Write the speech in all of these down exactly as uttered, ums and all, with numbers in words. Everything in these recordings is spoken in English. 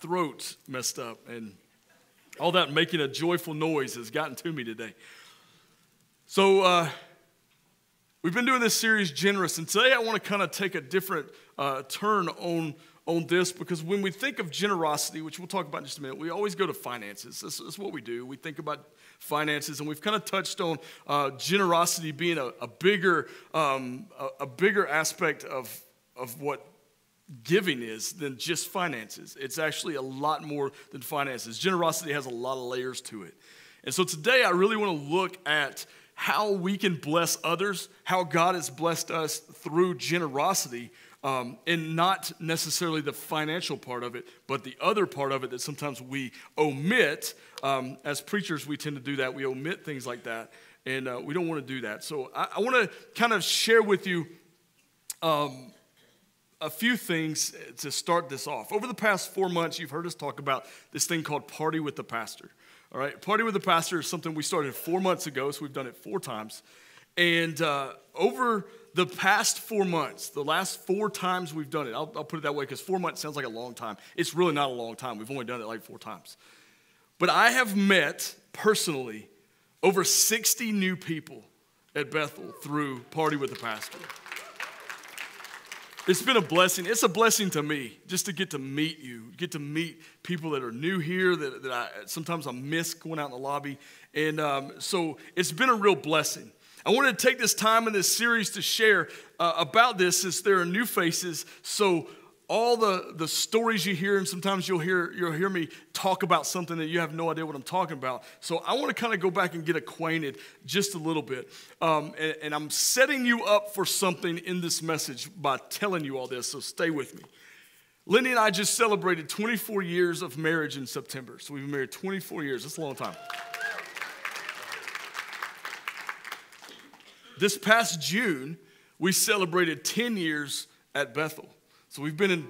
throat's messed up, and all that making a joyful noise has gotten to me today. So uh, we've been doing this series, Generous, and today I want to kind of take a different uh, turn on, on this, because when we think of generosity, which we'll talk about in just a minute, we always go to finances. That's, that's what we do. We think about finances, and we've kind of touched on uh, generosity being a, a bigger um, a, a bigger aspect of of what giving is than just finances. It's actually a lot more than finances. Generosity has a lot of layers to it. And so today I really want to look at how we can bless others, how God has blessed us through generosity, um, and not necessarily the financial part of it, but the other part of it that sometimes we omit. Um, as preachers, we tend to do that. We omit things like that, and uh, we don't want to do that. So I, I want to kind of share with you um, a few things to start this off. Over the past four months, you've heard us talk about this thing called Party with the Pastor. All right, Party with the Pastor is something we started four months ago, so we've done it four times. And uh, over the past four months, the last four times we've done it, I'll, I'll put it that way because four months sounds like a long time. It's really not a long time. We've only done it like four times. But I have met, personally, over sixty new people at Bethel through Party with the Pastor. It's been a blessing. It's a blessing to me just to get to meet you, get to meet people that are new here that, that I sometimes I miss going out in the lobby. And um, so it's been a real blessing. I wanted to take this time in this series to share uh, about this since there are new faces. So all the, the stories you hear, and sometimes you'll hear, you'll hear me talk about something that you have no idea what I'm talking about. So I want to kind of go back and get acquainted just a little bit. Um, and, and I'm setting you up for something in this message by telling you all this, so stay with me. Lindy and I just celebrated twenty-four years of marriage in September. So we've been married twenty-four years. That's a long time. This past June, we celebrated ten years at Bethel. So we've been in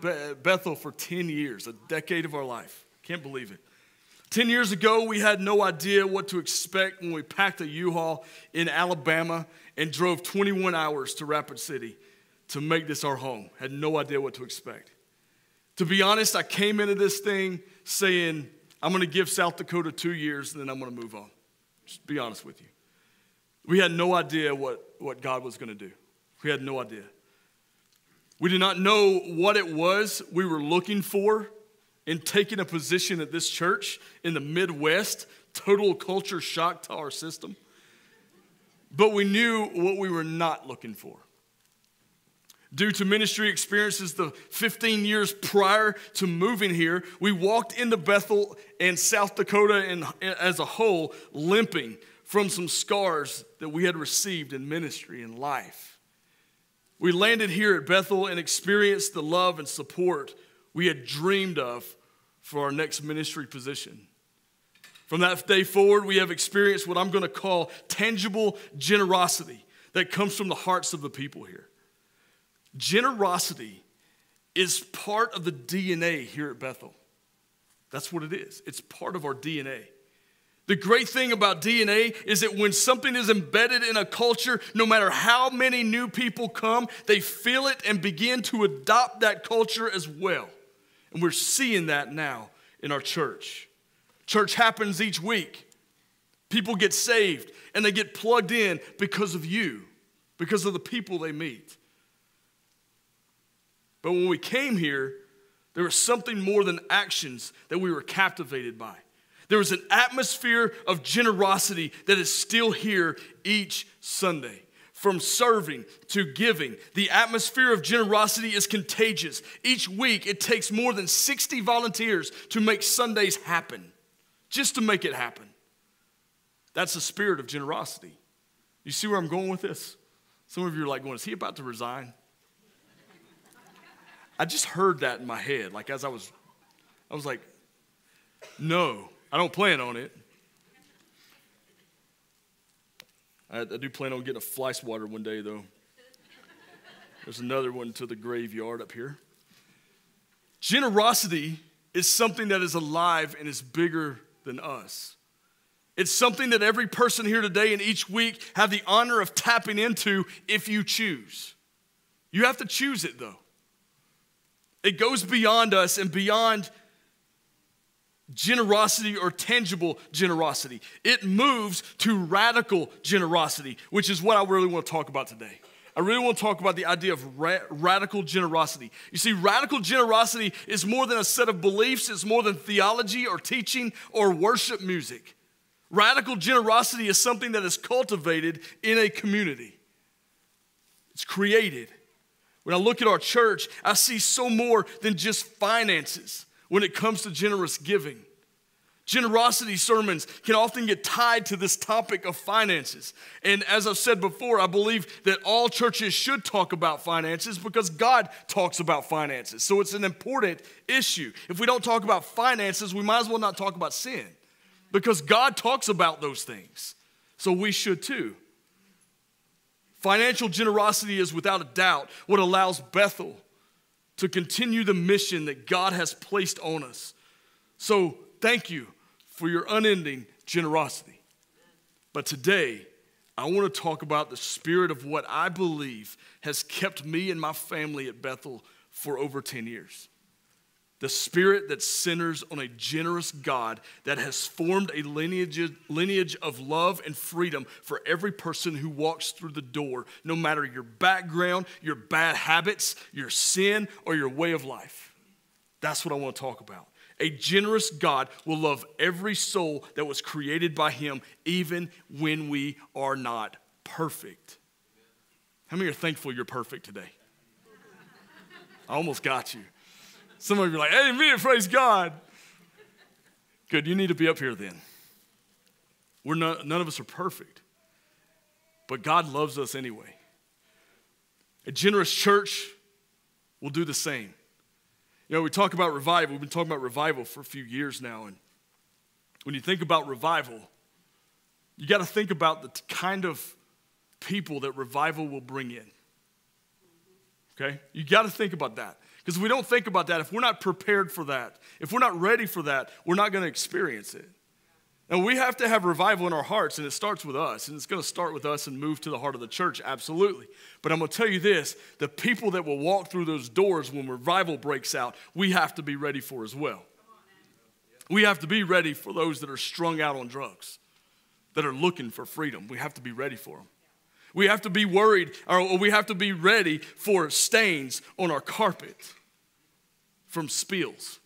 Bethel for ten years, a decade of our life. Can't believe it. ten years ago, we had no idea what to expect when we packed a U-Haul in Alabama and drove twenty-one hours to Rapid City to make this our home. Had no idea what to expect. To be honest, I came into this thing saying, I'm going to give South Dakota two years and then I'm going to move on. Just be honest with you. We had no idea what, what God was going to do. We had no idea. We did not know what it was we were looking for in taking a position at this church in the Midwest, total culture shock to our system. But we knew what we were not looking for. Due to ministry experiences the fifteen years prior to moving here, we walked into Bethel and South Dakota and as a whole limping from some scars that we had received in ministry and life. We landed here at Bethel and experienced the love and support we had dreamed of for our next ministry position. From that day forward, we have experienced what I'm going to call tangible generosity that comes from the hearts of the people here. Generosity is part of the D N A here at Bethel. That's what it is. It's part of our D N A. The great thing about D N A is that when something is embedded in a culture, no matter how many new people come, they feel it and begin to adopt that culture as well. And we're seeing that now in our church. Church happens each week. People get saved and they get plugged in because of you, because of the people they meet. But when we came here, there was something more than actions that we were captivated by. There was an atmosphere of generosity that is still here each Sunday. From serving to giving, the atmosphere of generosity is contagious. Each week, it takes more than sixty volunteers to make Sundays happen, just to make it happen. That's the spirit of generosity. You see where I'm going with this? Some of you are like going, is he about to resign? I just heard that in my head. Like as I was, I was like, no. I don't plan on it. I, I do plan on getting a fly swatter one day, though. There's another one to the graveyard up here. Generosity is something that is alive and is bigger than us. It's something that every person here today and each week have the honor of tapping into if you choose. You have to choose it, though. It goes beyond us and beyond generosity or tangible generosity. It moves to radical generosity, which is what I really want to talk about today. I really want to talk about the idea of ra- radical generosity. You see, radical generosity is more than a set of beliefs. It's more than theology or teaching or worship music. Radical generosity is something that is cultivated in a community. It's created. When I look at our church, I see so more than just finances when it comes to generous giving. Generosity sermons can often get tied to this topic of finances. And as I've said before, I believe that all churches should talk about finances because God talks about finances. So it's an important issue. If we don't talk about finances, we might as well not talk about sin because God talks about those things. So we should too. Financial generosity is without a doubt what allows Bethel to continue the mission that God has placed on us. So thank you for your unending generosity. But today, I want to talk about the spirit of what I believe has kept me and my family at Bethel for over ten years. The spirit that centers on a generous God that has formed a lineage, lineage of love and freedom for every person who walks through the door, no matter your background, your bad habits, your sin, or your way of life. That's what I want to talk about. A generous God will love every soul that was created by him, even when we are not perfect. How many are thankful you're perfect today? I almost got you. Some of you are like, hey, me, praise God. Good, you need to be up here then. We're not, none of us are perfect, but God loves us anyway. A generous church will do the same. You know, we talk about revival. We've been talking about revival for a few years now, and when you think about revival, you got to think about the kind of people that revival will bring in, okay? You got to think about that. Because if we don't think about that, if we're not prepared for that, if we're not ready for that, we're not going to experience it. And we have to have revival in our hearts, and it starts with us, and it's going to start with us and move to the heart of the church, absolutely. But I'm going to tell you this, the people that will walk through those doors when revival breaks out, we have to be ready for as well. We have to be ready for those that are strung out on drugs, that are looking for freedom. We have to be ready for them. We have to be worried, or we have to be ready for stains on our carpet from spills.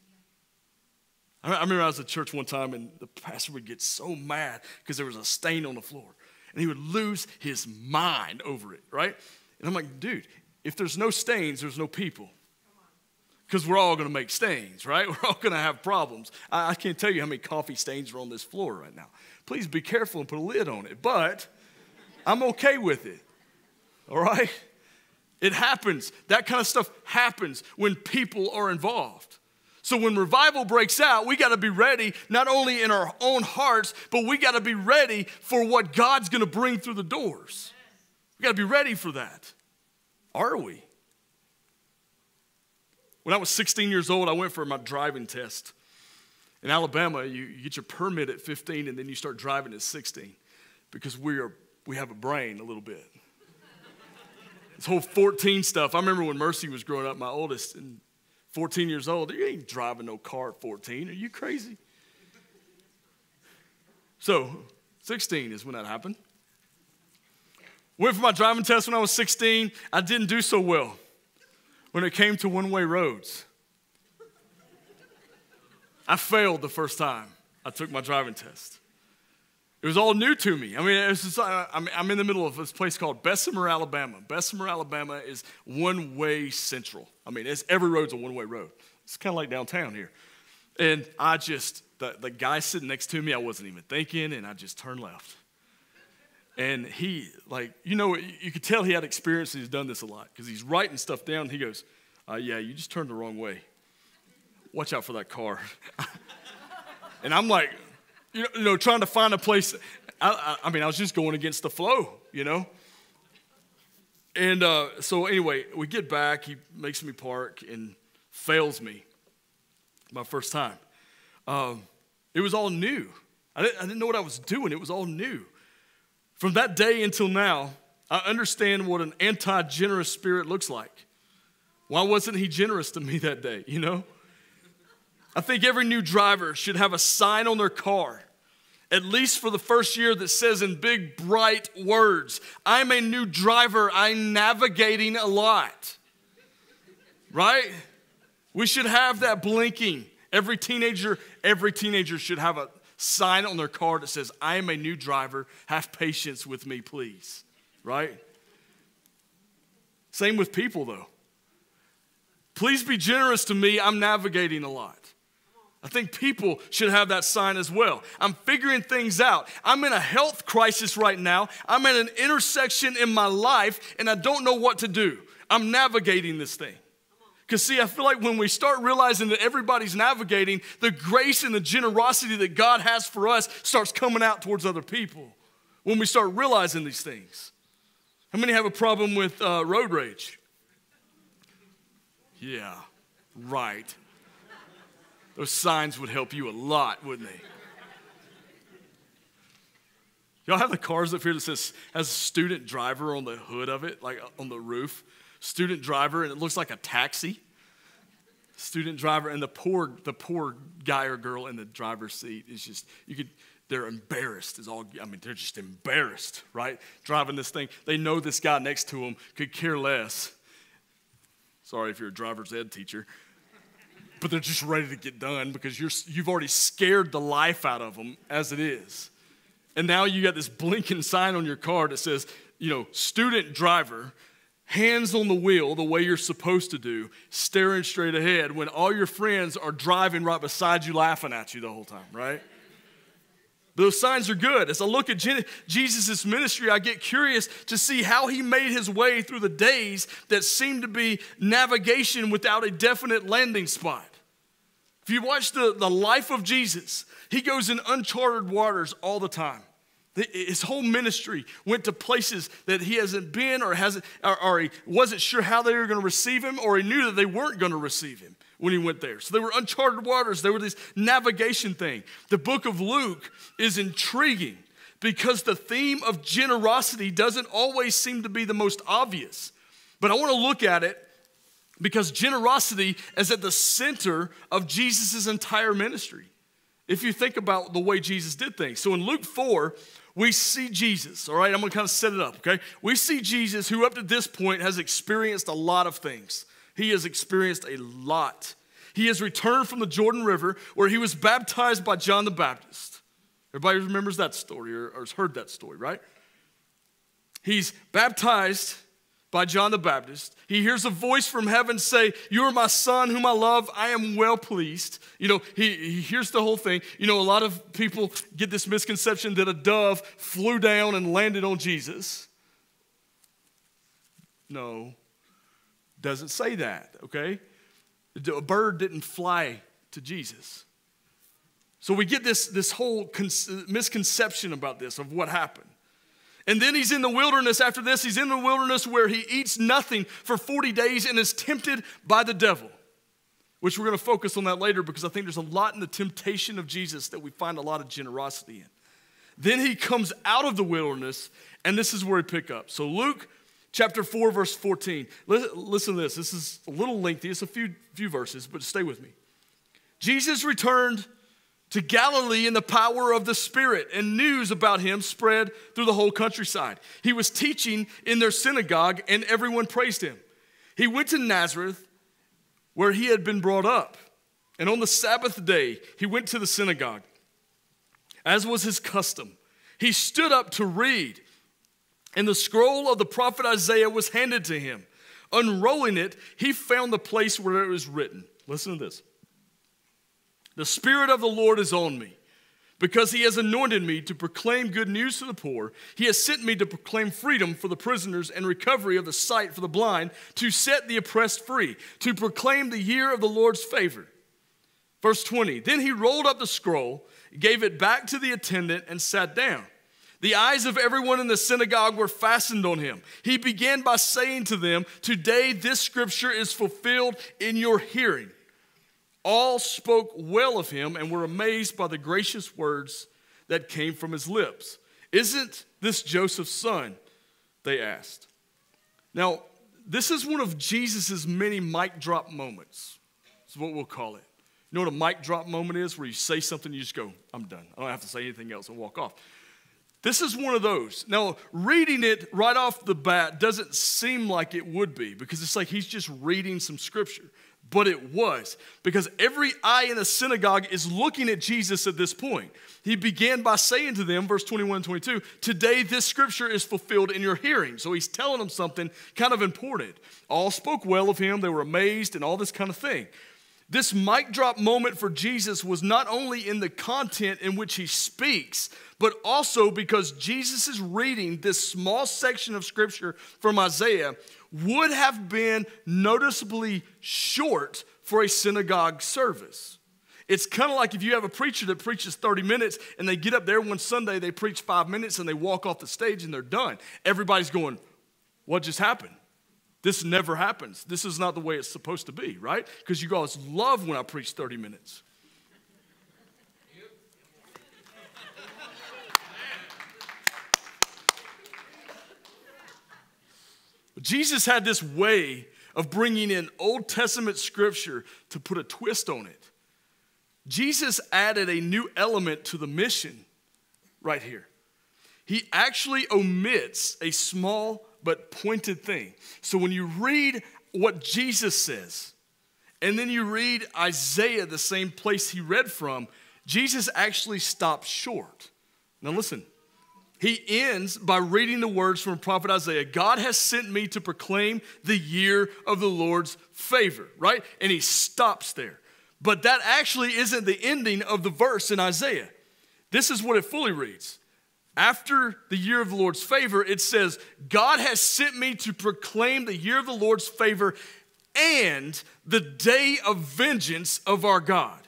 I remember I was at church one time and the pastor would get so mad because there was a stain on the floor and he would lose his mind over it, right? And I'm like, dude, if there's no stains, there's no people because we're all going to make stains, right? We're all going to have problems. I, I can't tell you how many coffee stains are on this floor right now. Please be careful and put a lid on it, but I'm okay with it, all right? It happens. That kind of stuff happens when people are involved. So when revival breaks out, we got to be ready, not only in our own hearts, but we got to be ready for what God's going to bring through the doors. We got to be ready for that. Are we? When I was sixteen years old, I went for my driving test. In Alabama, you, you get your permit at fifteen, and then you start driving at sixteen because we, are, we have a brain a little bit. This whole fourteen stuff. I remember when Mercy was growing up, my oldest, and fourteen years old, you ain't driving no car at fourteen. Are you crazy? So sixteen is when that happened. Went for my driving test when I was sixteen. I didn't do so well when it came to one-way roads. I failed the first time I took my driving test. It was all new to me. I mean, it was just, I'm, I'm in the middle of this place called Bessemer, Alabama. Bessemer, Alabama is one-way central. I mean, it's, every road's a one-way road. It's kind of like downtown here. And I just, the, the guy sitting next to me, I wasn't even thinking, and I just turned left. And he, like, you know, you could tell he had experience and he's done this a lot because he's writing stuff down. And he goes, uh, yeah, you just turned the wrong way. Watch out for that car. And I'm like, You know, trying to find a place. I, I, I mean, I was just going against the flow, you know. And uh, so anyway, we get back. He makes me park and fails me my first time. Um, it was all new. I didn't, I didn't know what I was doing. It was all new. From that day until now, I understand what an anti-generous spirit looks like. Why wasn't he generous to me that day, you know? I think every new driver should have a sign on their car, at least for the first year, that says in big, bright words, I'm a new driver, I'm navigating a lot, right? We should have that blinking. Every teenager, every teenager should have a sign on their car that says, I am a new driver, have patience with me, please, right? Same with people, though. Please be generous to me, I'm navigating a lot. I think people should have that sign as well. I'm figuring things out. I'm in a health crisis right now. I'm at an intersection in my life, and I don't know what to do. I'm navigating this thing. Because, see, I feel like when we start realizing that everybody's navigating, the grace and the generosity that God has for us starts coming out towards other people when we start realizing these things. How many have a problem with uh, road rage? Yeah, right. Those signs would help you a lot, wouldn't they? Y'all have the cars up here that says, has student driver on the hood of it, like on the roof. Student driver, and it looks like a taxi. Student driver, and the poor, the poor guy or girl in the driver's seat is just, you could, they're embarrassed is all, I mean, they're just embarrassed, right? Driving this thing. They know this guy next to them could care less. Sorry if you're a driver's ed teacher. But they're just ready to get done because you're, you've already scared the life out of them as it is. And now you got this blinking sign on your car that says, you know, student driver, hands on the wheel the way you're supposed to do, staring straight ahead when all your friends are driving right beside you laughing at you the whole time, right? Those signs are good. As I look at Jesus' ministry, I get curious to see how he made his way through the days that seemed to be navigation without a definite landing spot. If you watch the, the life of Jesus, he goes in uncharted waters all the time. The, his whole ministry went to places that he hasn't been or, hasn't, or, or he wasn't sure how they were going to receive him, or he knew that they weren't going to receive him when he went there. So they were uncharted waters. They were this navigation thing. The book of Luke is intriguing because the theme of generosity doesn't always seem to be the most obvious. But I want to look at it because generosity is at the center of Jesus' entire ministry, if you think about the way Jesus did things. So in Luke four, we see Jesus, all right? I'm going to kind of set it up, okay? We see Jesus, who up to this point has experienced a lot of things. He has experienced a lot. He has returned from the Jordan River where he was baptized by John the Baptist. Everybody remembers that story or, or has heard that story, right? He's baptized by John the Baptist. He hears a voice from heaven say, you are my son whom I love. I am well pleased. You know, he, he hears the whole thing. You know, a lot of people get this misconception that a dove flew down and landed on Jesus. No. Doesn't say that, okay? A bird didn't fly to Jesus. So we get this, this whole misconception about this, of what happened. And then he's in the wilderness. After this, he's in the wilderness where he eats nothing for forty days and is tempted by the devil, which we're going to focus on that later because I think there's a lot in the temptation of Jesus that we find a lot of generosity in. Then he comes out of the wilderness, and this is where we pick up. So Luke Chapter four, verse fourteen. Listen to this. This is a little lengthy. It's a few, few verses, but stay with me. Jesus returned to Galilee in the power of the Spirit, and news about him spread through the whole countryside. He was teaching in their synagogue, and everyone praised him. He went to Nazareth, where he had been brought up, and on the Sabbath day, he went to the synagogue, as was his custom. He stood up to read, and the scroll of the prophet Isaiah was handed to him. Unrolling it, he found the place where it was written. Listen to this. The Spirit of the Lord is on me, because he has anointed me to proclaim good news to the poor. He has sent me to proclaim freedom for the prisoners and recovery of the sight for the blind, to set the oppressed free, to proclaim the year of the Lord's favor. Verse twenty, then he rolled up the scroll, gave it back to the attendant, and sat down. The eyes of everyone in the synagogue were fastened on him. He began by saying to them, today this scripture is fulfilled in your hearing. All spoke well of him and were amazed by the gracious words that came from his lips. Isn't this Joseph's son? They asked. Now, this is one of Jesus' many mic drop moments. It's what we'll call it. You know what a mic drop moment is, where you say something, you just go, I'm done. I don't have to say anything else and walk off. This is one of those. Now, reading it right off the bat doesn't seem like it would be, because it's like he's just reading some scripture. But it was, because every eye in the synagogue is looking at Jesus at this point. He began by saying to them, verse twenty-one and twenty-two, today this scripture is fulfilled in your hearing. So he's telling them something kind of important. All spoke well of him. They were amazed and all this kind of thing. This mic drop moment for Jesus was not only in the content in which he speaks, but also because Jesus is reading this small section of scripture from Isaiah would have been noticeably short for a synagogue service. It's kind of like if you have a preacher that preaches thirty minutes and they get up there one Sunday, they preach five minutes and they walk off the stage and they're done. Everybody's going, what just happened? This never happens. This is not the way it's supposed to be, right? Because you guys love when I preach thirty minutes. But Jesus had this way of bringing in Old Testament scripture to put a twist on it. Jesus added a new element to the mission right here. He actually omits a small but pointed thing. So when you read what Jesus says, and then you read Isaiah, the same place he read from, Jesus actually stops short. Now listen, he ends by reading the words from prophet Isaiah. God has sent me to proclaim the year of the Lord's favor, right? And he stops there. But that actually isn't the ending of the verse in Isaiah. This is what it fully reads. After the year of the Lord's favor, it says, God has sent me to proclaim the year of the Lord's favor and the day of vengeance of our God.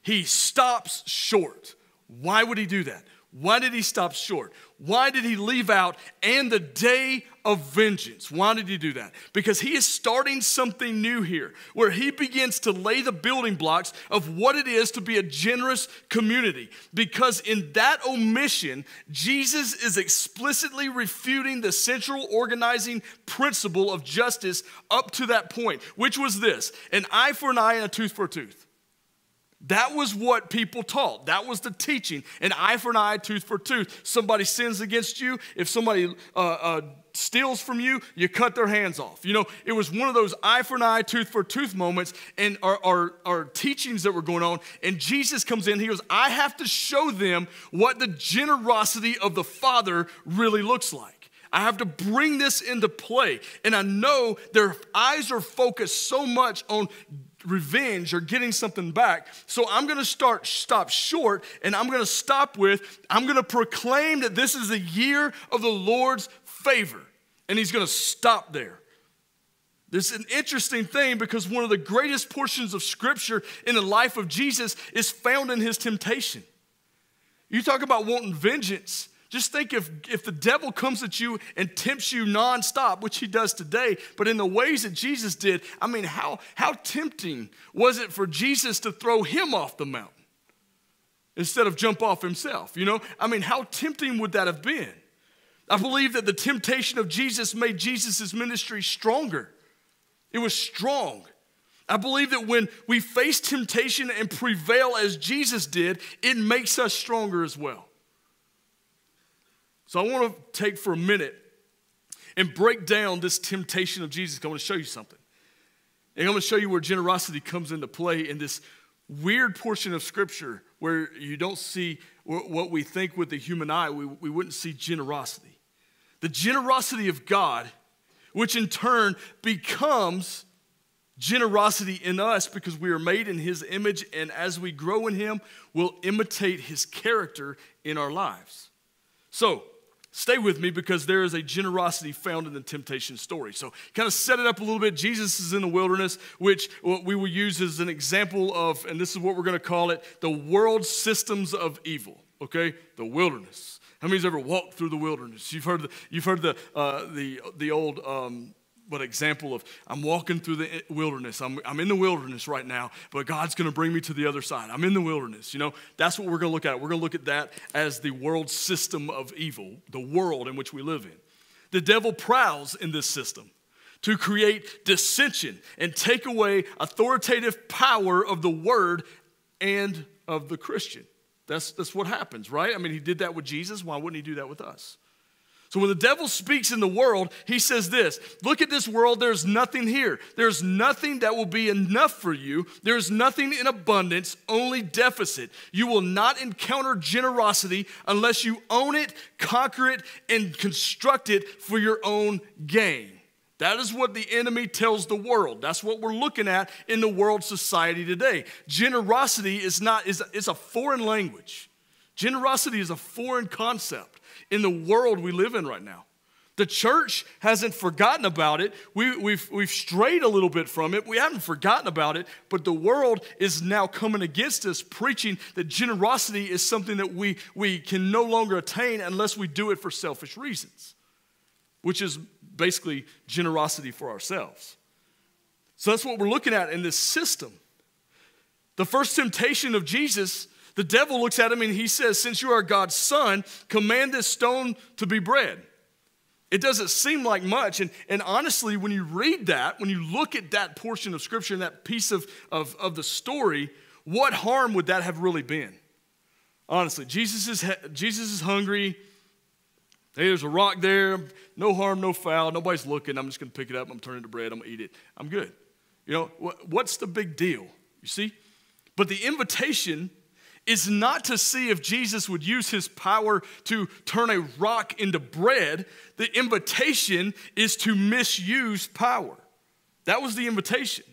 He stops short. Why would he do that? Why did he stop short? Why did he leave out and the day of vengeance? Why did he do that? Because he is starting something new here, where he begins to lay the building blocks of what it is to be a generous community. Because in that omission, Jesus is explicitly refuting the central organizing principle of justice up to that point, which was this: an eye for an eye and a tooth for a tooth. That was what people taught. That was the teaching. An eye for an eye, tooth for tooth. Somebody sins against you. If somebody uh, uh, steals from you, you cut their hands off. You know, it was one of those eye for an eye, tooth for tooth moments and our, our, our teachings that were going on. And Jesus comes in. He goes, I have to show them what the generosity of the Father really looks like. I have to bring this into play. And I know their eyes are focused so much on revenge or getting something back. So I'm going to start stop short, and I'm going to stop with, I'm going to proclaim that this is the year of the Lord's favor. And he's going to stop there. It's an interesting thing, because one of the greatest portions of scripture in the life of Jesus is found in his temptation. You talk about wanting vengeance. Just think if, if the devil comes at you and tempts you nonstop, which he does today, but in the ways that Jesus did, I mean, how, how tempting was it for Jesus to throw him off the mountain instead of jump off himself, you know? I mean, how tempting would that have been? I believe that the temptation of Jesus made Jesus' ministry stronger. It was strong. I believe that when we face temptation and prevail as Jesus did, it makes us stronger as well. So I want to take for a minute and break down this temptation of Jesus. I want to show you something. And I'm going to show you where generosity comes into play in this weird portion of Scripture where you don't see what we think with the human eye. We, we wouldn't see generosity. The generosity of God, which in turn becomes generosity in us, because we are made in His image, and as we grow in Him, we'll imitate His character in our lives. So, stay with me, because there is a generosity found in the temptation story. So kind of set it up a little bit. Jesus is in the wilderness, which we will use as an example of, and this is what we're going to call it, the world systems of evil, okay? The wilderness. How many's ever walked through the wilderness? You've heard the, you've heard the, uh, the, the old um, what example of, I'm walking through the wilderness. I'm, I'm in the wilderness right now, but God's going to bring me to the other side. I'm in the wilderness. You know, that's what we're going to look at. We're going to look at that as the world system of evil, the world in which we live in. The devil prowls in this system to create dissension and take away authoritative power of the word and of the Christian. That's, that's what happens, right? I mean, he did that with Jesus. Why wouldn't he do that with us? So when the devil speaks in the world, he says this: look at this world, there's nothing here. There's nothing that will be enough for you. There's nothing in abundance, only deficit. You will not encounter generosity unless you own it, conquer it, and construct it for your own gain. That is what the enemy tells the world. That's what we're looking at in the world society today. Generosity is not, is it's a foreign language. Generosity is a foreign concept in the world we live in right now. The church hasn't forgotten about it. We, we've, we've strayed a little bit from it. We haven't forgotten about it, but the world is now coming against us, preaching that generosity is something that we, we can no longer attain unless we do it for selfish reasons, which is basically generosity for ourselves. So that's what we're looking at in this system. The first temptation of Jesus, the devil looks at him and he says, since you are God's son, command this stone to be bread. It doesn't seem like much. And, and honestly, when you read that, when you look at that portion of Scripture and that piece of, of, of the story, what harm would that have really been? Honestly, Jesus is, Jesus is hungry. Hey, there's a rock there. No harm, no foul. Nobody's looking. I'm just going to pick it up. I'm turning it to bread. I'm going to eat it. I'm good. You know, what, what's the big deal? You see? But the invitation is not to see if Jesus would use his power to turn a rock into bread. The invitation is to misuse power. That was the invitation.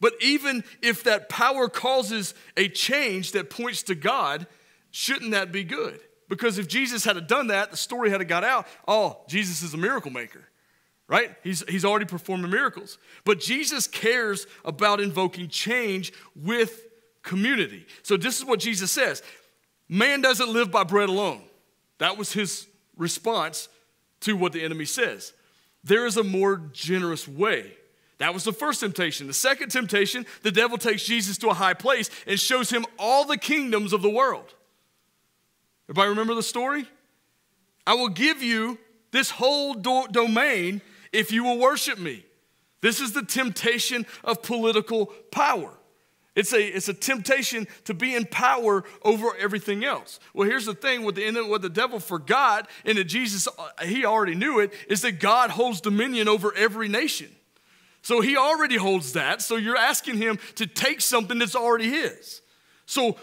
But even if that power causes a change that points to God, shouldn't that be good? Because if Jesus had done that, the story had got out, oh, Jesus is a miracle maker, right? He's, he's already performing miracles. But Jesus cares about invoking change with community. So this is what Jesus says. Man doesn't live by bread alone. That was his response to what the enemy says. There is a more generous way. That was the first temptation. The second temptation, the devil takes Jesus to a high place and shows him all the kingdoms of the world. Everybody remember the story? I will give you this whole do- domain if you will worship me. This is the temptation of political power. It's a, it's a temptation to be in power over everything else. Well, here's the thing. What the, what the devil forgot, and that Jesus, he already knew it, is that God holds dominion over every nation. So he already holds that. So you're asking him to take something that's already his. So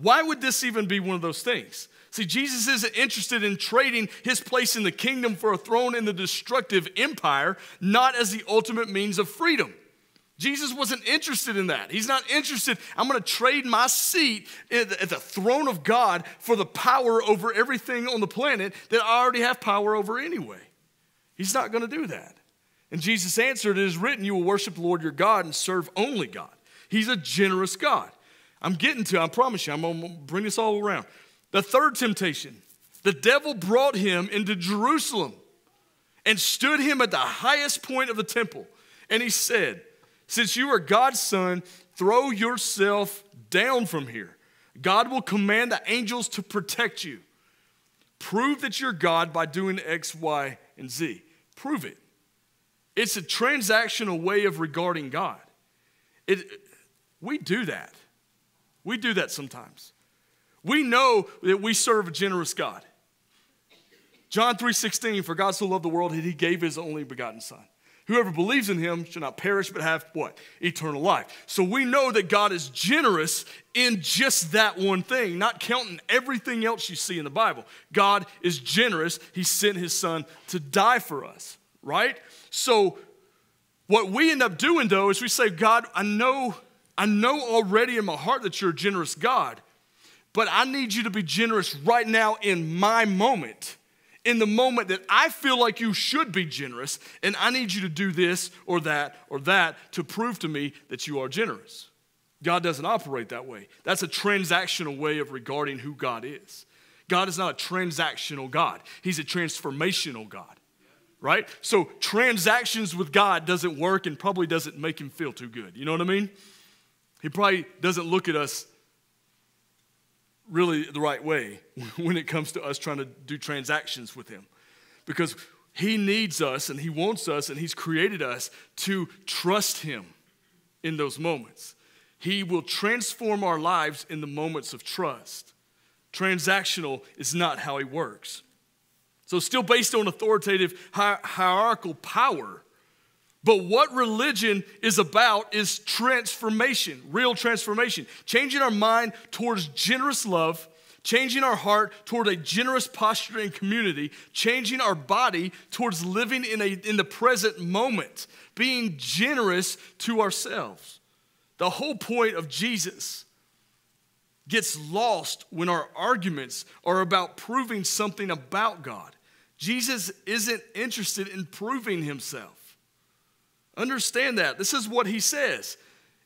why would this even be one of those things? See, Jesus isn't interested in trading his place in the kingdom for a throne in the destructive empire, not as the ultimate means of freedom. Jesus wasn't interested in that. He's not interested, I'm going to trade my seat at the throne of God for the power over everything on the planet that I already have power over anyway. He's not going to do that. And Jesus answered, it is written, you will worship the Lord your God and serve only God. He's a generous God. I'm getting to, I promise you, I'm going to bring this all around. The third temptation, the devil brought him into Jerusalem and stood him at the highest point of the temple. And he said, since you are God's son, throw yourself down from here. God will command the angels to protect you. Prove that you're God by doing X, Y, and Z. Prove it. It's a transactional way of regarding God. It, we do that. We do that sometimes. We know that we serve a generous God. John three sixteen, for God so loved the world that he gave his only begotten son. Whoever believes in him shall not perish but have what? Eternal life. So we know that God is generous in just that one thing, not counting everything else you see in the Bible. God is generous. He sent his son to die for us, right? So what we end up doing, though, is we say, God, I know, I know already in my heart that you're a generous God, but I need you to be generous right now in my moment. In the moment that I feel like you should be generous, and I need you to do this or that or that to prove to me that you are generous. God doesn't operate that way. That's a transactional way of regarding who God is. God is not a transactional God. He's a transformational God, right? So transactions with God doesn't work and probably doesn't make him feel too good. You know what I mean? He probably doesn't look at us really the right way when it comes to us trying to do transactions with him, because He needs us and he wants us and he's created us to trust him in those moments. He will transform our lives in the moments of trust. Transactional is not how he works. So still based on authoritative hi- hierarchical power, but what religion is about is transformation, real transformation. Changing our mind towards generous love, changing our heart toward a generous posture in community, changing our body towards living in, a, in the present moment, being generous to ourselves. The whole point of Jesus gets lost when our arguments are about proving something about God. Jesus isn't interested in proving himself. Understand that. This is what he says.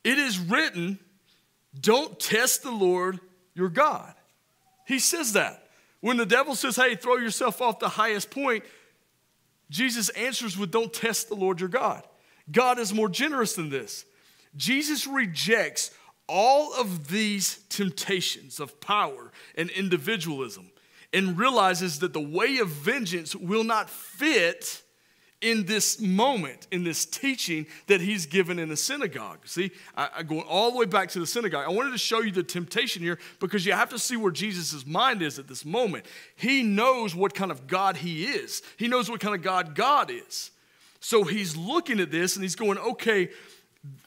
It is written, don't test the Lord your God. He says that. When the devil says, hey, throw yourself off the highest point, Jesus answers with, don't test the Lord your God. God is more generous than this. Jesus rejects all of these temptations of power and individualism and realizes that the way of vengeance will not fit in this moment, in this teaching that he's given in the synagogue. See, I, I go all the way back to the synagogue. I wanted to show you the temptation here because you have to see where Jesus' mind is at this moment. He knows what kind of God he is. He knows what kind of God God is. So he's looking at this and he's going, okay,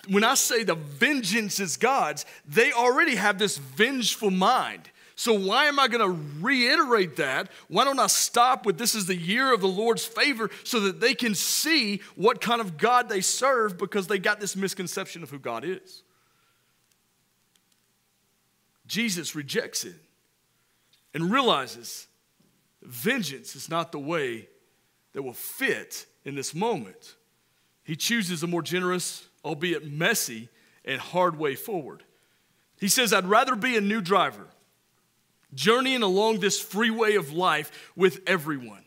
when I say the vengeance is God's, they already have this vengeful mind. So why am I going to reiterate that? Why don't I stop with this is the year of the Lord's favor so that they can see what kind of God they serve because they got this misconception of who God is. Jesus rejects it and realizes vengeance is not the way that will fit in this moment. He chooses a more generous, albeit messy and hard way forward. He says, I'd rather be a new driver, journeying along this freeway of life with everyone.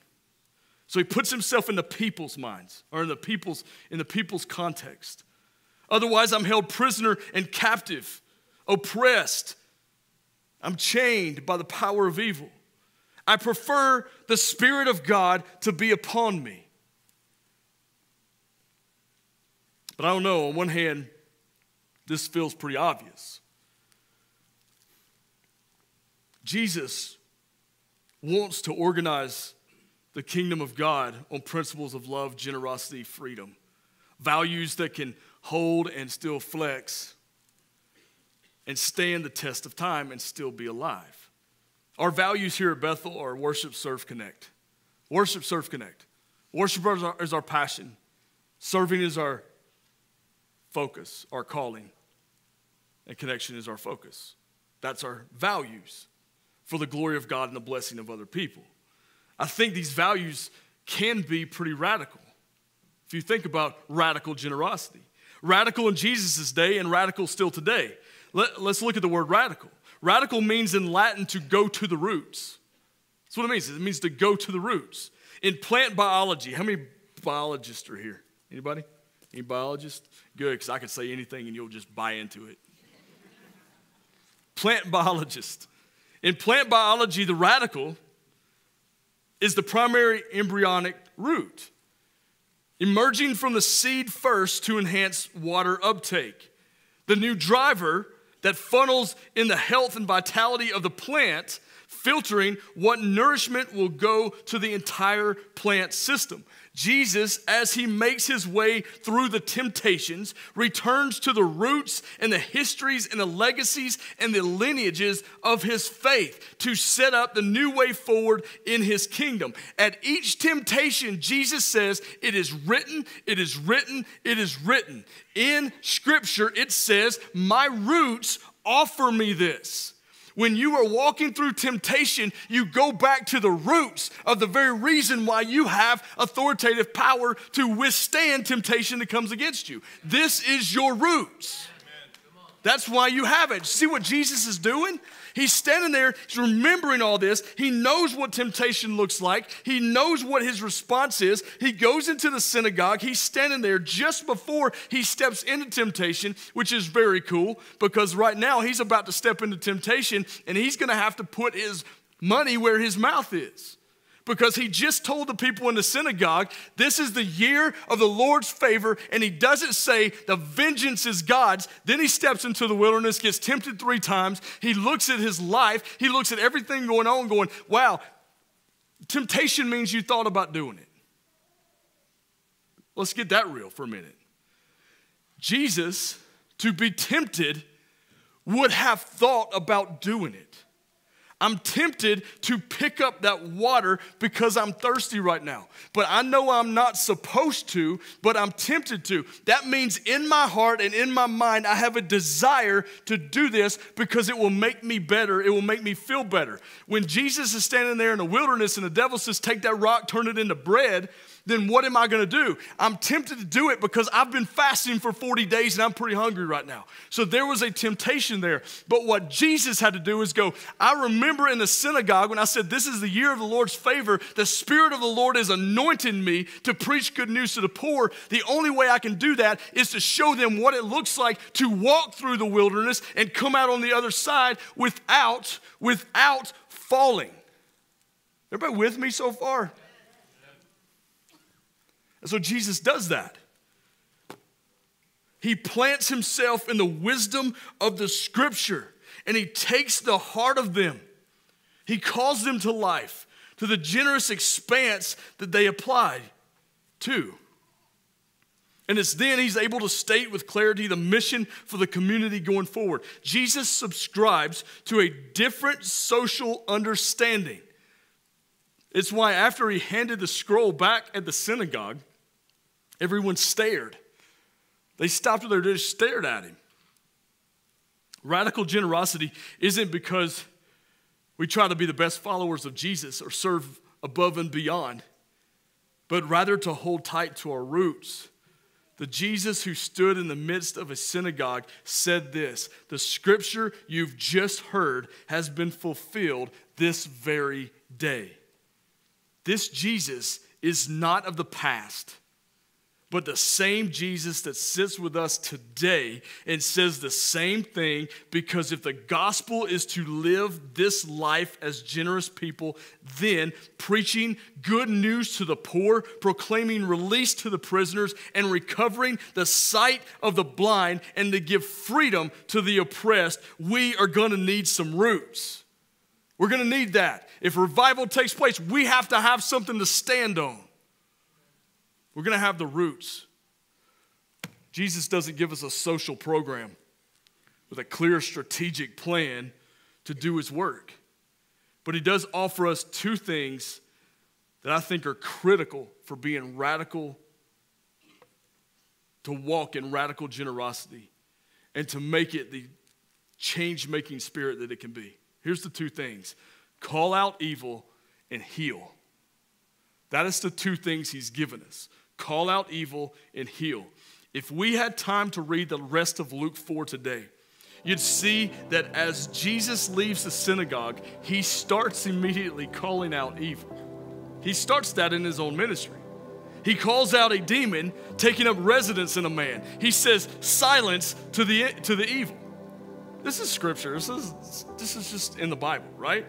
So he puts himself in the people's minds, or in the people's, in the people's context. Otherwise, I'm held prisoner and captive, oppressed. I'm chained by the power of evil. I prefer the Spirit of God to be upon me. But I don't know, on one hand, this feels pretty obvious. Jesus wants to organize the kingdom of God on principles of love, generosity, freedom, values that can hold and still flex and stand the test of time and still be alive. Our values here at Bethel are worship, serve, connect. Worship, serve, connect. Worship is our, is our passion. Serving is our focus, our calling. And connection is our focus. That's our values, for the glory of God and the blessing of other people. I think these values can be pretty radical. If you think about radical generosity. Radical in Jesus' day and radical still today. Let, let's look at the word radical. Radical means in Latin to go to the roots. That's what it means. It means to go to the roots. In plant biology, how many biologists are here? Anybody? Any biologists? Good, because I could say anything and you'll just buy into it. Plant biologists. In plant biology, the radical is the primary embryonic root, emerging from the seed first to enhance water uptake. The new driver that funnels in the health and vitality of the plant, filtering what nourishment will go to the entire plant system. Jesus, as he makes his way through the temptations, returns to the roots and the histories and the legacies and the lineages of his faith to set up the new way forward in his kingdom. At each temptation, Jesus says, it is written, it is written, it is written. In Scripture, it says, my roots offer me this. When you are walking through temptation, you go back to the roots of the very reason why you have authoritative power to withstand temptation that comes against you. This is your roots. Amen. That's why you have it. See what Jesus is doing? He's standing there, he's remembering all this. He knows what temptation looks like. He knows what his response is. He goes into the synagogue. He's standing there just before he steps into temptation, which is very cool because right now he's about to step into temptation and he's going to have to put his money where his mouth is. because he just told the people in the synagogue, this is the year of the Lord's favor, and he doesn't say the vengeance is God's. Then he steps into the wilderness, gets tempted three times. He looks at his life. He looks at everything going on going, wow, temptation means you thought about doing it. Let's get that real for a minute. Jesus, to be tempted, would have thought about doing it. I'm tempted to pick up that water because I'm thirsty right now. But I know I'm not supposed to, but I'm tempted to. That means in my heart and in my mind, I have a desire to do this because it will make me better. It will make me feel better. When Jesus is standing there in the wilderness and the devil says, take that rock, turn it into bread, then what am I going to do? I'm tempted to do it because I've been fasting for forty days and I'm pretty hungry right now. So there was a temptation there. But what Jesus had to do is go, I remember in the synagogue when I said, this is the year of the Lord's favor, the Spirit of the Lord is anointing me to preach good news to the poor. The only way I can do that is to show them what it looks like to walk through the wilderness and come out on the other side without, without falling. Everybody with me so far? And so Jesus does that. He plants himself in the wisdom of the Scripture, and he takes the heart of them. He calls them to life, to the generous expanse that they applied to. And it's then he's able to state with clarity the mission for the community going forward. Jesus subscribes to a different social understanding. It's why after he handed the scroll back at the synagogue, everyone stared. They stopped there, they just stared at him. Radical generosity isn't because we try to be the best followers of Jesus or serve above and beyond, but rather to hold tight to our roots. The Jesus who stood in the midst of a synagogue said this, the Scripture you've just heard has been fulfilled this very day. This Jesus is not of the past, but the same Jesus that sits with us today and says the same thing, because if the gospel is to live this life as generous people, then preaching good news to the poor, proclaiming release to the prisoners, and recovering the sight of the blind, and to give freedom to the oppressed, we are going to need some roots. We're going to need that. If revival takes place, we have to have something to stand on. We're going to have the roots. Jesus doesn't give us a social program with a clear strategic plan to do his work. But he does offer us two things that I think are critical for being radical, to walk in radical generosity and to make it the change-making spirit that it can be. Here's the two things. Call out evil and heal. That is the two things he's given us. Call out evil and heal. If we had time to read the rest of Luke four today, you'd see that as Jesus leaves the synagogue, he starts immediately calling out evil. He starts that in his own ministry. He calls out a demon taking up residence in a man. He says, silence to the, to the evil. This is Scripture. This is, this is just in the Bible, right?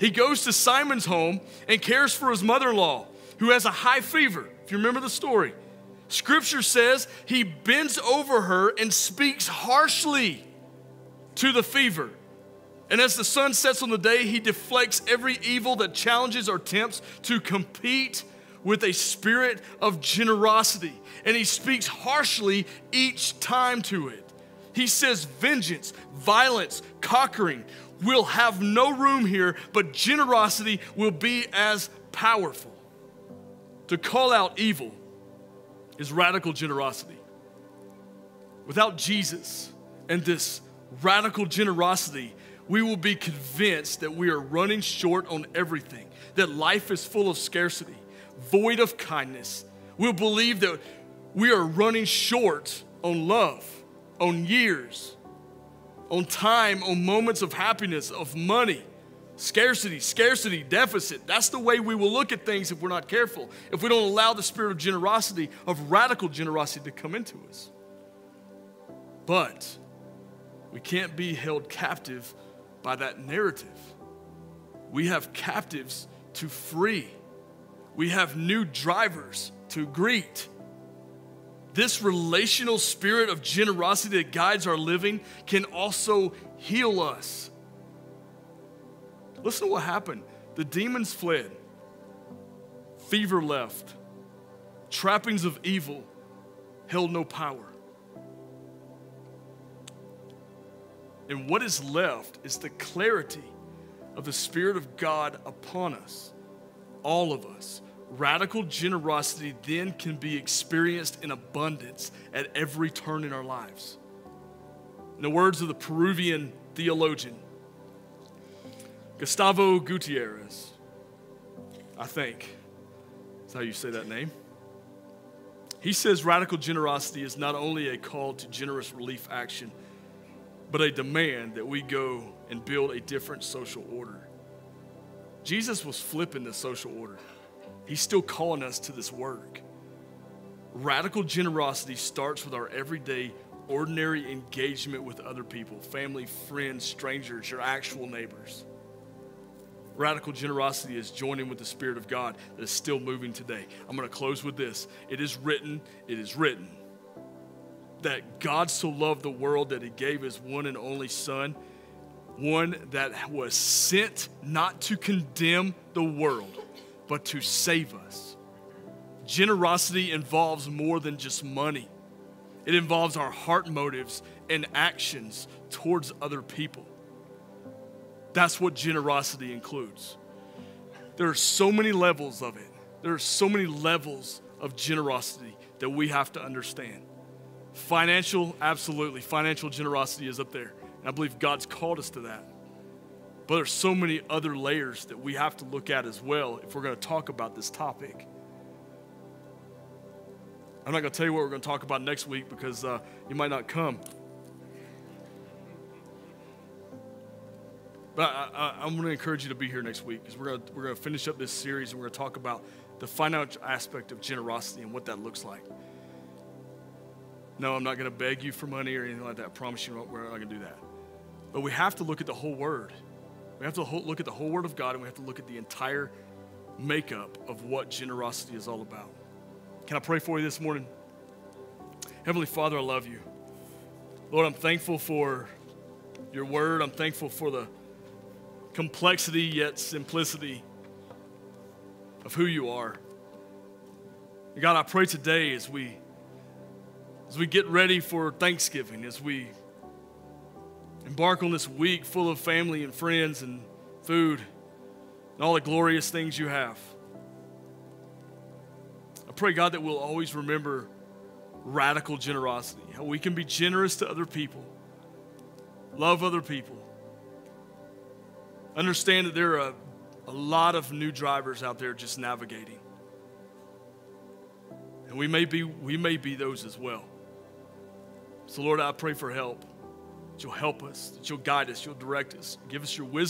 He goes to Simon's home and cares for his mother-in-law, who has a high fever, if you remember the story. Scripture says he bends over her and speaks harshly to the fever. And as the sun sets on the day, he deflects every evil that challenges or tempts to compete with a spirit of generosity. And he speaks harshly each time to it. He says vengeance, violence, conquering will have no room here, but generosity will be as powerful. To call out evil is radical generosity. Without Jesus and this radical generosity, we will be convinced that we are running short on everything, that life is full of scarcity, void of kindness. We'll believe that we are running short on love, on years, on time, on moments of happiness, of money, scarcity, scarcity, deficit. That's the way we will look at things if we're not careful, if we don't allow the spirit of generosity, of radical generosity to come into us. But we can't be held captive by that narrative. We have captives to free. We have new drivers to greet. This relational spirit of generosity that guides our living can also heal us. Listen to what happened. The demons fled. Fever left. Trappings of evil held no power. And what is left is the clarity of the Spirit of God upon us, all of us. Radical generosity then can be experienced in abundance at every turn in our lives. In the words of the Peruvian theologian, Gustavo Gutierrez, I think, that's how you say that name. He says radical generosity is not only a call to generous relief action, but a demand that we go and build a different social order. Jesus was flipping the social order. He's still calling us to this work. Radical generosity starts with our everyday, ordinary engagement with other people, family, friends, strangers, your actual neighbors. Radical generosity is joining with the Spirit of God that is still moving today. I'm going to close with this. It is written, it is written, that God so loved the world that he gave his one and only Son, one that was sent not to condemn the world, but to save us. Generosity involves more than just money. It involves our heart motives and actions towards other people. That's what generosity includes. There are so many levels of it. There are so many levels of generosity that we have to understand. Financial, absolutely. Financial generosity is up there. And I believe God's called us to that. But there's so many other layers that we have to look at as well if we're going to talk about this topic. I'm not going to tell you what we're going to talk about next week because uh, you might not come. But I, I, I'm going to encourage you to be here next week because we're going we're going to finish up this series and we're going to talk about the financial aspect of generosity and what that looks like. No, I'm not going to beg you for money or anything like that. I promise you we're not going to do that. But we have to look at the whole word. We have to look at the whole word of God, and we have to look at the entire makeup of what generosity is all about. Can I pray for you this morning? Heavenly Father, I love you. Lord, I'm thankful for your word. I'm thankful for the complexity yet simplicity of who you are. And God, I pray today as we As we get ready for Thanksgiving, as we embark on this week full of family and friends and food and all the glorious things you have, I pray, God, that we'll always remember radical generosity, how we can be generous to other people, love other people, understand that there are a, a lot of new drivers out there just navigating. And we may be, we may be those as well. So Lord, I pray for help, that you'll help us, that you'll guide us, you'll direct us, give us your wisdom.